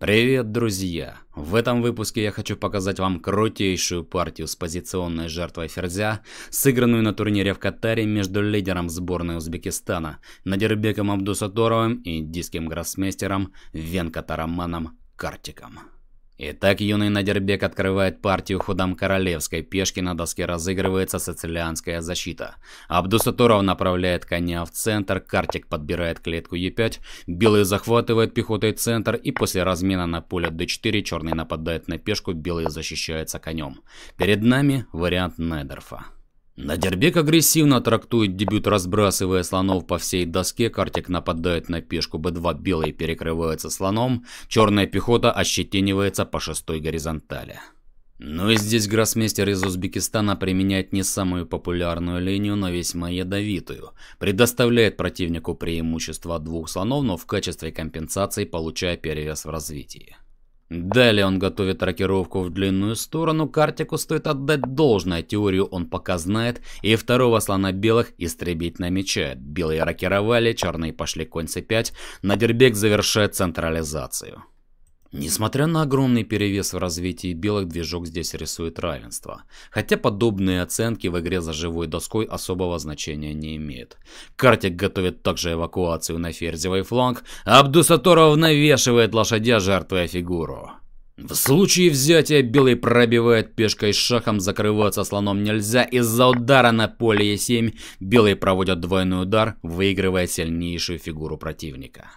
Привет, друзья! В этом выпуске я хочу показать вам крутейшую партию с позиционной жертвой ферзя, сыгранную на турнире в Катаре между лидером сборной Узбекистана Нодирбеком Абдусатторовым и индийским гроссмейстером Венкатараманом Картиком. Итак, юный Нодирбек открывает партию ходом королевской пешки, на доске разыгрывается сицилианская защита. Абдусатторов направляет коня в центр, Картик подбирает клетку Е5, белый захватывает пехотой центр и после размена на поле d4 черный нападает на пешку, белый защищается конем. Перед нами вариант Найдорфа. Нодирбек агрессивно трактует дебют, разбрасывая слонов по всей доске. Картик нападает на пешку b2, белый перекрывается слоном, черная пехота ощетинивается по шестой горизонтали. Ну и здесь гроссмейстер из Узбекистана применяет не самую популярную линию, но весьма ядовитую. Предоставляет противнику преимущество двух слонов, но в качестве компенсации получая перевес в развитии. Далее он готовит рокировку в длинную сторону. Картику стоит отдать должное, теорию он пока знает, и второго слона белых истребить намечает. Белые рокировали, черные пошли конь c5, Нодирбек завершает централизацию. Несмотря на огромный перевес в развитии белых, движок здесь рисует равенство. Хотя подобные оценки в игре за живой доской особого значения не имеют. Картик готовит также эвакуацию на ферзевый фланг, а Абдусатторов навешивает лошадя, жертвуя фигуру. В случае взятия белый пробивает пешкой шахом, закрываться слоном нельзя. Из-за удара на поле e7 белые проводят двойной удар, выигрывая сильнейшую фигуру противника.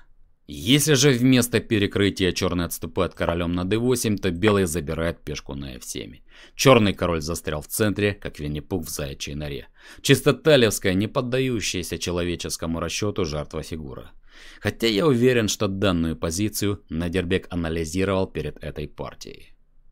Если же вместо перекрытия черный отступает королем на d8, то белый забирает пешку на f7. Черный король застрял в центре, как Винни-Пух в заячьей норе. Чистота левская, не поддающаяся человеческому расчету жертва фигура. Хотя я уверен, что данную позицию Нодирбек анализировал перед этой партией.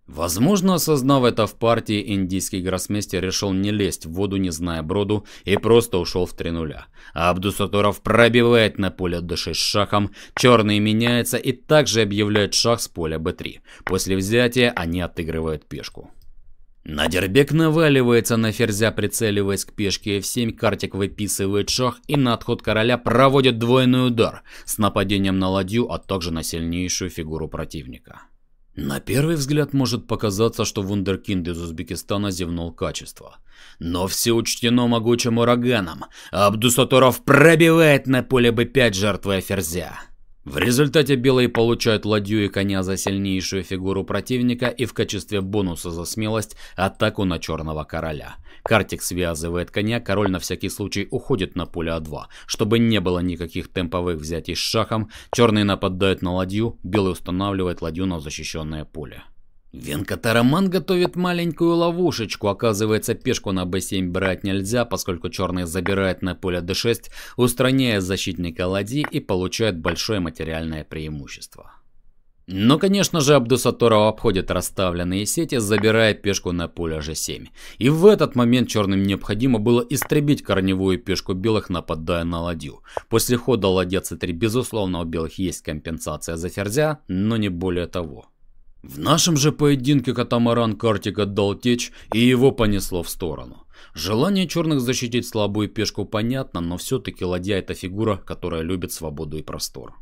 Возможно, осознав это в партии, индийский гроссмейстер решил не лезть в воду, не зная броду, и просто ушел в 3-0. А Абдусатторов пробивает на поле d6 шахом, черный меняется и также объявляет шах с поля b3. После взятия они отыгрывают пешку. Нодирбек наваливается на ферзя, прицеливаясь к пешке f7, Картик выписывает шах и на отход короля проводит двойной удар с нападением на ладью, а также на сильнейшую фигуру противника. На первый взгляд может показаться, что вундеркинд из Узбекистана зевнул качество. Но все учтено могучим ураганом. Абдусатторов пробивает на поле b5, жертвуя ферзя. В результате белые получают ладью и коня за сильнейшую фигуру противника и в качестве бонуса за смелость атаку на черного короля. Картик связывает коня, король на всякий случай уходит на поле a2. Чтобы не было никаких темповых взятий с шахом, черный нападает на ладью, белый устанавливает ладью на защищенное поле. Венкатараман готовит маленькую ловушечку. Оказывается, пешку на b7 брать нельзя, поскольку черный забирает на поле d6, устраняя защитника ладьи и получает большое материальное преимущество. Но, конечно же, Абдусатторов обходит расставленные сети, забирая пешку на поле g7. И в этот момент черным необходимо было истребить корневую пешку белых, нападая на ладью. После хода ладья c3, безусловно, у белых есть компенсация за ферзя, но не более того. В нашем же поединке катамаран Картик отдал течь, и его понесло в сторону. Желание черных защитить слабую пешку понятно, но все-таки ладья — это фигура, которая любит свободу и простор.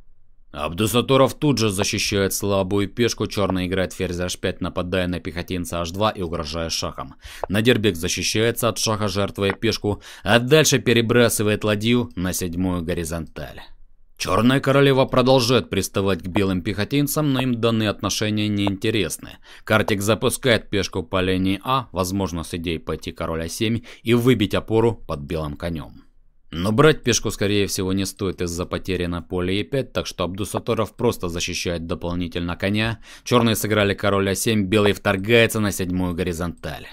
Абдусатторов тут же защищает слабую пешку, черный играет ферзь h5, нападая на пехотинца h2 и угрожая шахом. Нодирбек защищается от шаха, жертвуя пешку, а дальше перебрасывает ладью на седьмую горизонталь. Черная королева продолжает приставать к белым пехотинцам, но им данные отношения не интересны. Картик запускает пешку по линии А, возможно, с идеей пойти король А7 и выбить опору под белым конем. Но брать пешку, скорее всего, не стоит из-за потери на поле Е5, так что Абдусатторов просто защищает дополнительно коня. Черные сыграли король А7, белый вторгается на седьмую горизонталь.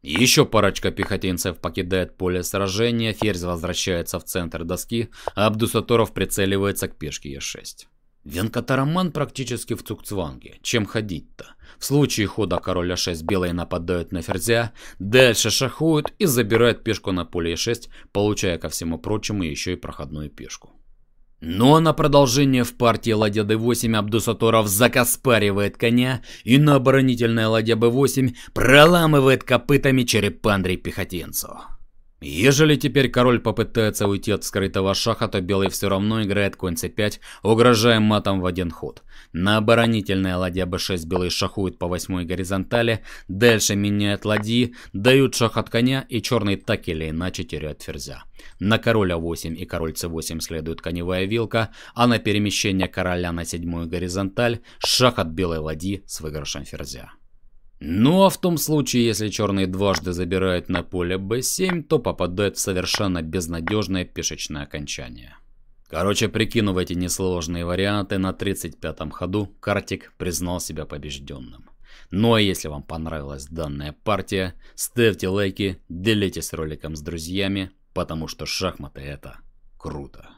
Еще парочка пехотинцев покидает поле сражения, ферзь возвращается в центр доски, а Абдусатторов прицеливается к пешке e6. Венкатараман практически в цугцванге. Чем ходить-то? В случае хода короля 6 белые нападают на ферзя, дальше шахуют и забирают пешку на поле e6, получая ко всему прочему еще и проходную пешку. Ну а на продолжение в партии ладья d8 Абдусатторов закаспаривает коня и на оборонительное ладья b8 проламывает копытами череп пандрей пехотинцу. Ежели теперь король попытается уйти от вскрытого шаха, то белый все равно играет конь c5, угрожая матом в один ход. На оборонительной ладья b6 белые шахуют по 8 горизонтали, дальше меняют ладьи, дают шах от коня и черный так или иначе теряет ферзя. На король a8 и король c8 следует коневая вилка, а на перемещение короля на 7 горизонталь шах от белой ладьи с выигрышем ферзя. Ну а в том случае, если черные дважды забирают на поле b7, то попадает в совершенно безнадежное пешечное окончание. Короче, прикинув эти несложные варианты, на 35-м ходу Картик признал себя побежденным. Ну а если вам понравилась данная партия, ставьте лайки, делитесь роликом с друзьями, потому что шахматы это круто.